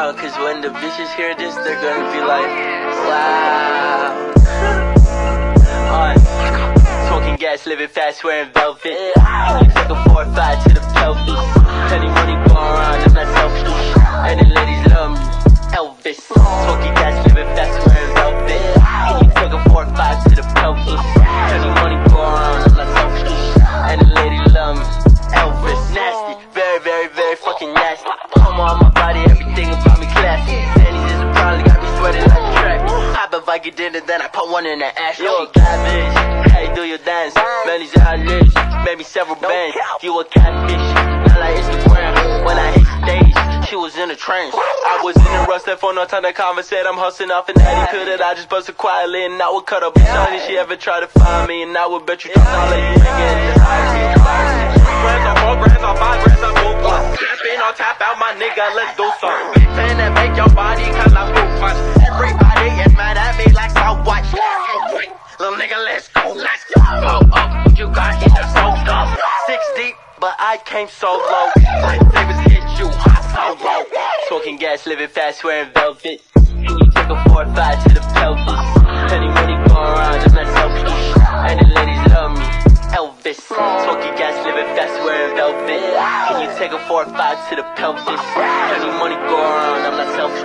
proud, cause when the bitches hear this, they're gonna be like, wow. Smoking gas, living fast, wearing velvet. Take a 4 or 5 to the pelvis. Plenty money going around, I'm not selfish. And the ladies love me, Elvis. Smoking gas, living fast, wearing velvet. Take a 4 or 5 to the pelvis. Plenty money going around, I'm not selfish. And the ladies love me, Elvis. Nasty, very, very, very fucking nasty. Come on my body, everything about me classy. Panties is a problem, got me sweating like a track. Pop if I get in it, then I put one in the ass. You a catfish, how you do your dance? Manny's in her lips, maybe several bands. You a catfish, not like Instagram. When I hit stage, she was in the trance. I was in the rush, left on no time to conversate. I'm hustling off an addy, could it? I just busted quietly and I would cut up a son if she ever tried to find me. And I would bet you just all that you ain't getting this high. Brands on 4 grams on 5 grams on 4 plus. Tapping on top out my nigga, let's do something. Bitchin' and make your body cause I'm too much. Everybody is mad at me like I watch. Little nigga, let's go, let's go. Oh, oh, you got in the soda. 6 deep, but I came so low. My favorites hit you, hot so low. Smoking gas, living fast, wearing velvet. And you took a 4 or 5 to the pelvis. Plenty money going around, I'm not selfish. And the ladies love me, Elvis. Smoking gas, living fast, wearing velvet. Can you take a 4 or 5 to the pelvis? Plenty money go around, I'm not selfish.